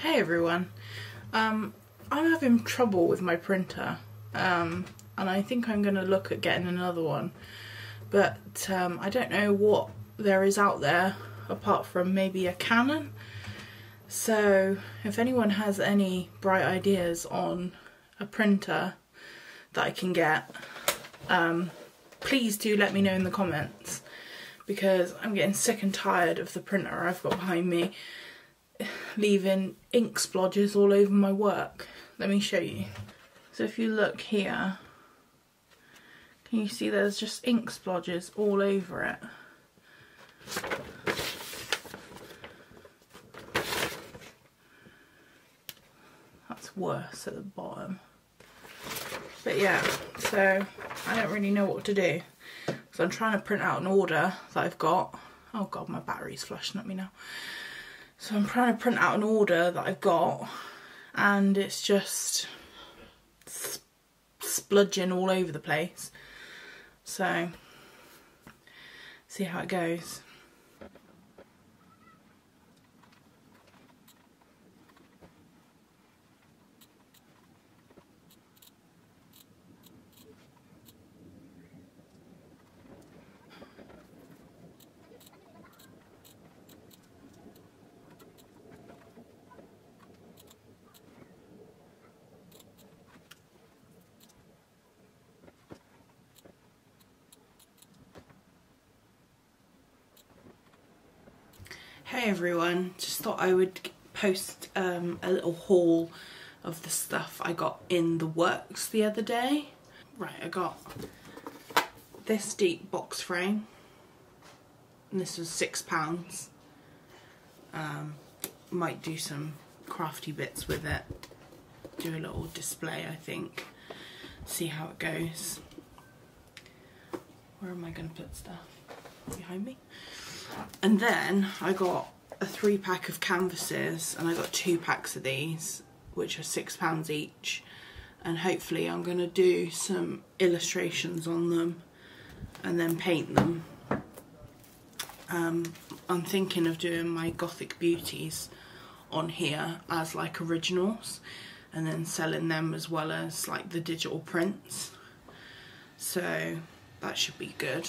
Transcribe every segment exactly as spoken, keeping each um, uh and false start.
Hey everyone, um, I'm having trouble with my printer um, and I think I'm going to look at getting another one, but um, I don't know what there is out there apart from maybe a Canon, so if anyone has any bright ideas on a printer that I can get, um, please do let me know in the comments, because I'm getting sick and tired of the printer I've got behind me leaving ink splodges all over my work. Let me show you. So if you look here, can you see there's just ink splodges all over it? That's worse at the bottom. But yeah, so I don't really know what to do. So I'm trying to print out an order that I've got. Oh god, my battery's flashing at me now. So I'm trying to print out an order that I've got, and it's just sp spludging all over the place. So, see how it goes. Hey everyone, just thought I would post um, a little haul of the stuff I got in the works the other day. Right, I got this deep box frame, and this was six pounds. Um, might do some crafty bits with it, do a little display I think, see how it goes. Where am I going to put stuff? Behind me? And then I got a three pack of canvases, and I got two packs of these which are six pounds each, and hopefully I'm going to do some illustrations on them and then paint them. Um, I'm thinking of doing my Gothic Beauties on here as like originals and then selling them as well as like the digital prints, so that should be good.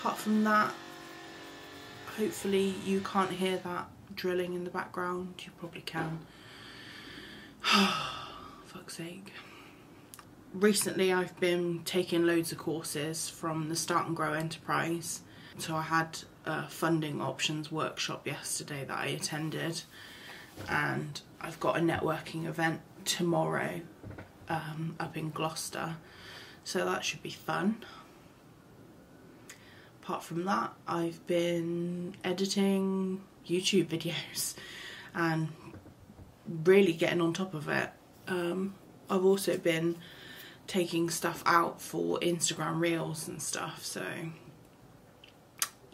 Apart from that, hopefully you can't hear that drilling in the background. You probably can. Fuck's sake. Recently I've been taking loads of courses from the Start and Grow Enterprise. So I had a funding options workshop yesterday that I attended, and I've got a networking event tomorrow um, up in Gloucester. So that should be fun. Apart from that, I've been editing YouTube videos and really getting on top of it. Um, I've also been taking stuff out for Instagram Reels and stuff, so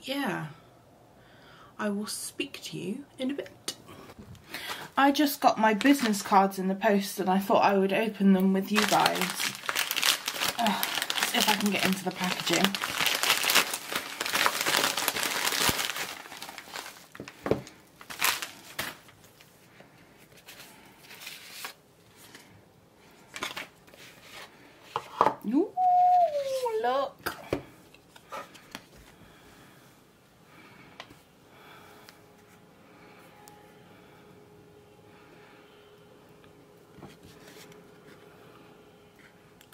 yeah, I will speak to you in a bit. I just got my business cards in the post, and I thought I would open them with you guys. Uh, if I can get into the packaging.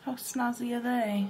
How snazzy are they?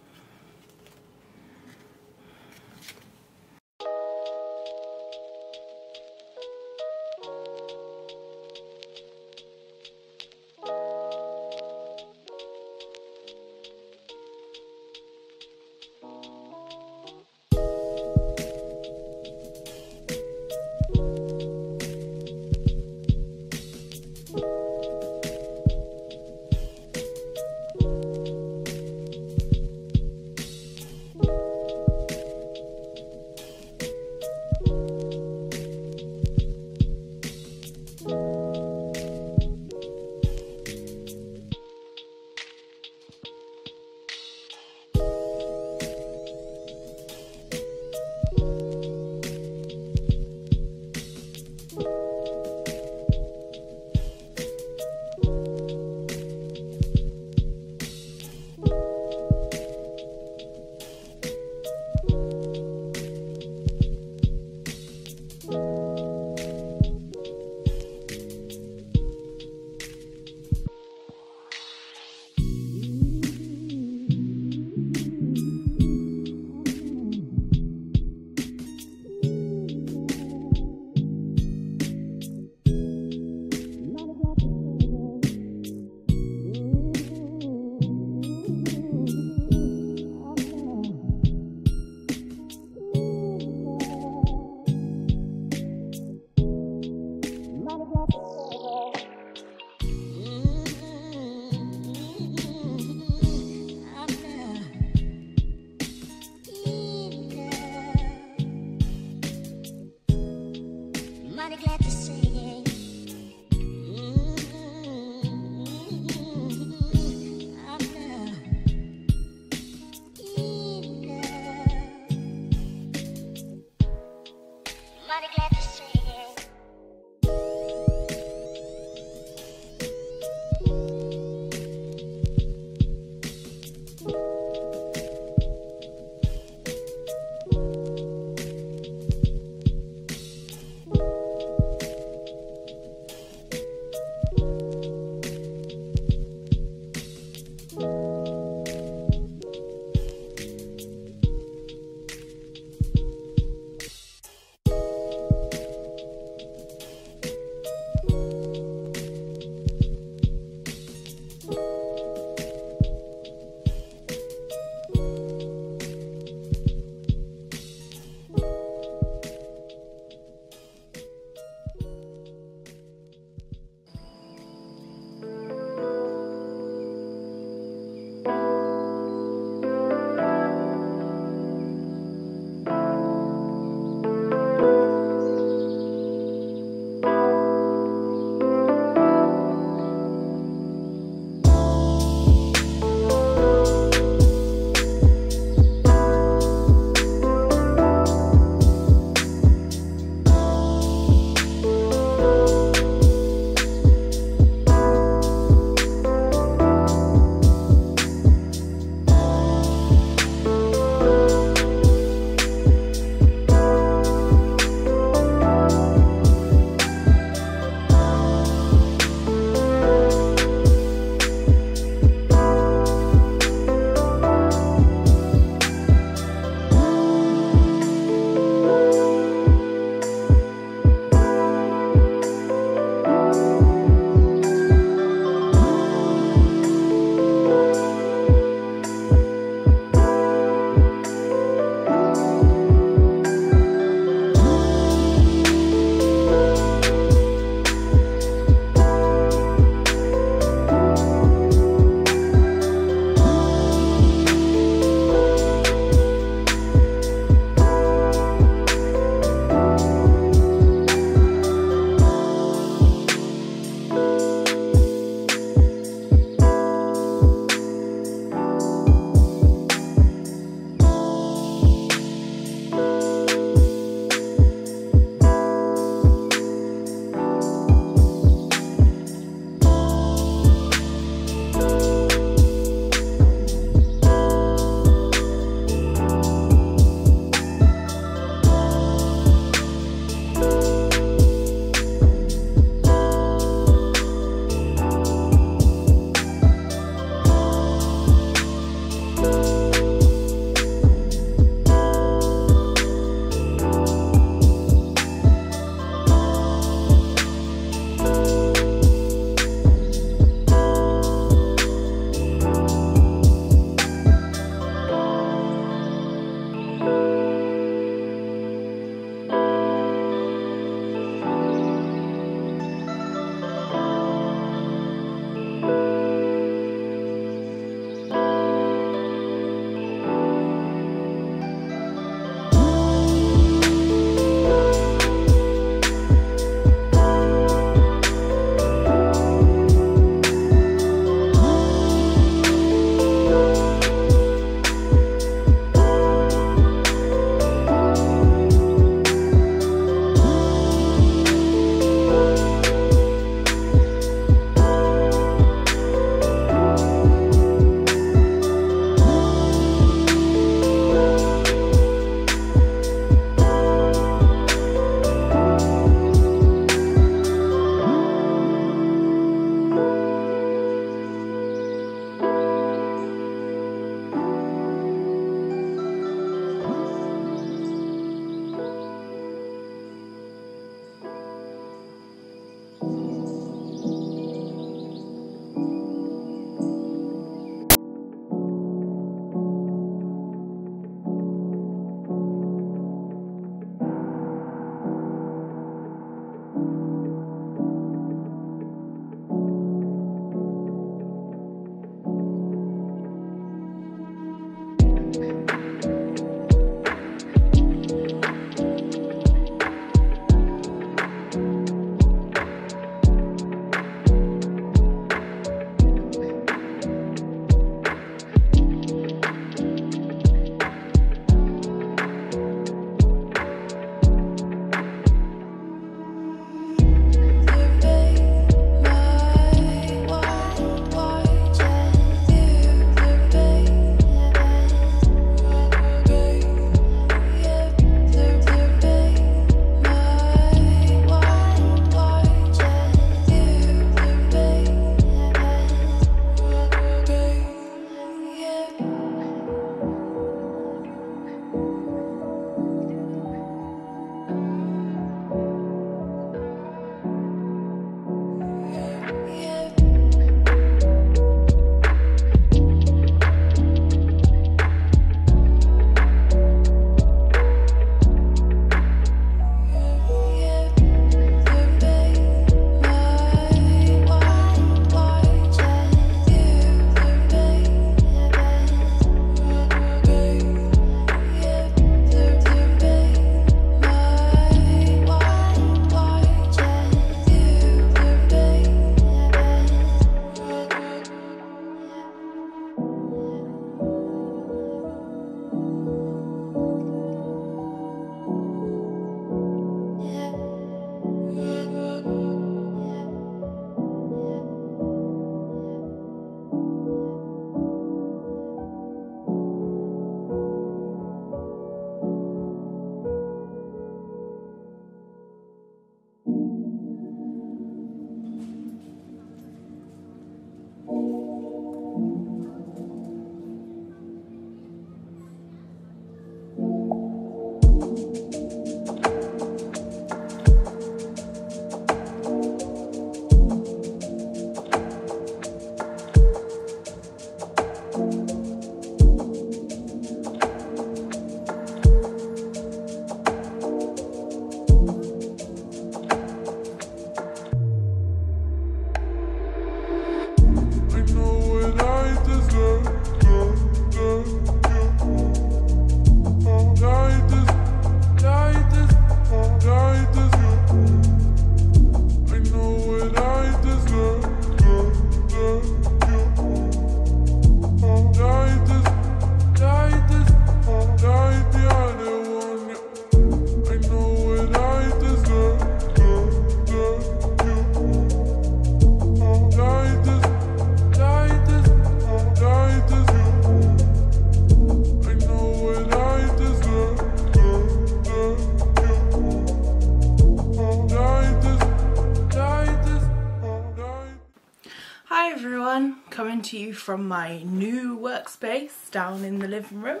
coming to you from my new workspace down in the living room.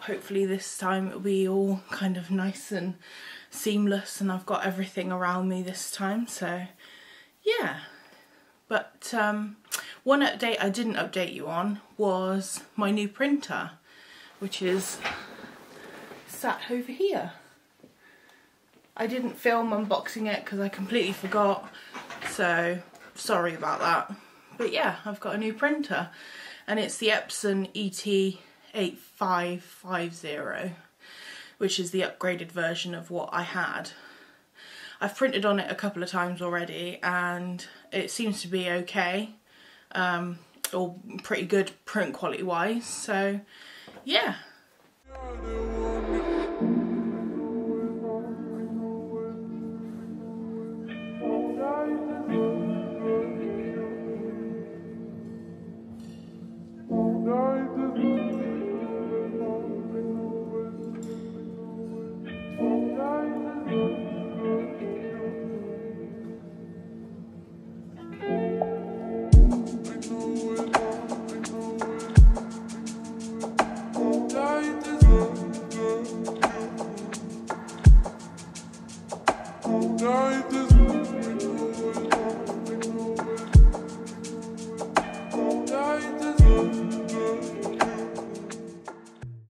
Hopefully this time it'll be all kind of nice and seamless, and I've got everything around me this time, so yeah. But um, one update I didn't update you on was my new printer, which is sat over here. I didn't film unboxing it because I completely forgot, so sorry about that. But yeah, I've got a new printer, and it's the Epson E T eight five five zero, which is the upgraded version of what I had. I've printed on it a couple of times already and it seems to be okay, um, or pretty good print quality wise, so yeah.